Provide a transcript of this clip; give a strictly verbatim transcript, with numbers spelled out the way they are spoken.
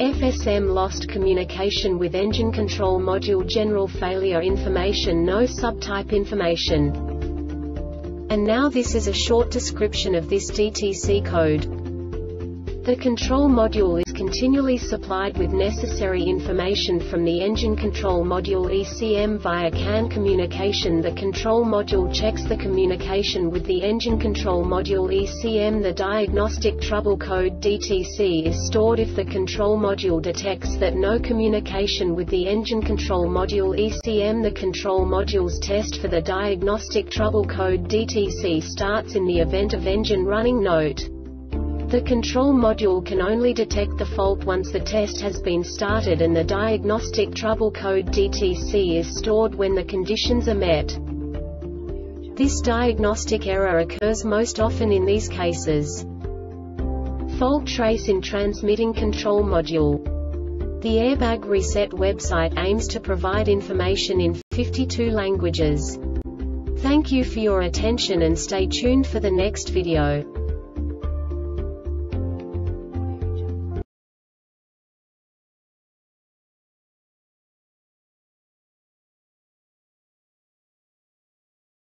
F S M lost communication with engine control module, general failure information, no subtype information. And now this is a short description of this D T C code. The control module is continually supplied with necessary information from the engine control module E C M via C A N communication. The control module checks the communication with the engine control module E C M. The diagnostic trouble code D T C is stored if the control module detects that no communication with the engine control module E C M. The control module's test for the diagnostic trouble code D T C starts in the event of engine running. Note: the control module can only detect the fault once the test has been started, and the diagnostic trouble code D T C is stored when the conditions are met. This diagnostic error occurs most often in these cases: fault trace in transmitting control module. The Airbag Reset website aims to provide information in fifty-two languages. Thank you for your attention and stay tuned for the next video.